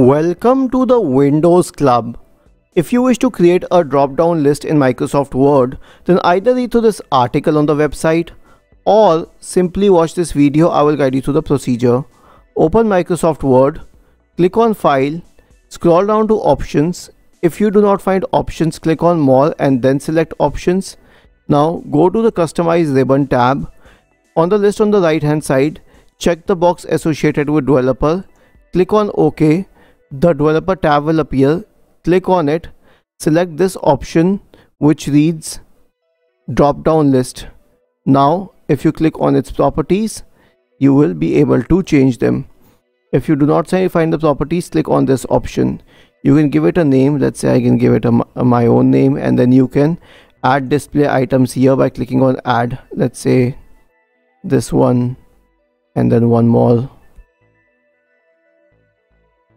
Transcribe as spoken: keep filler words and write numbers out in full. Welcome to the Windows Club. If you wish to create a drop-down list in Microsoft Word, then either read through this article on the website or simply watch this video. I will guide you through the procedure. Open Microsoft Word, click on File, scroll down to Options. If you do not find Options, click on More and then select Options. Now go to the Customize ribbon tab. On the list on the right hand side, check the box associated with Developer, click on OK. The Developer tab will appear. Click on it. Select this option which reads drop down list. Now if you click on its properties, you will be able to change them. If you do not find the properties, click on this option. You can give it a name. Let's say I can give it a, a, my own name, and then you can add display items here by clicking on add. Let's say this one, and then one more,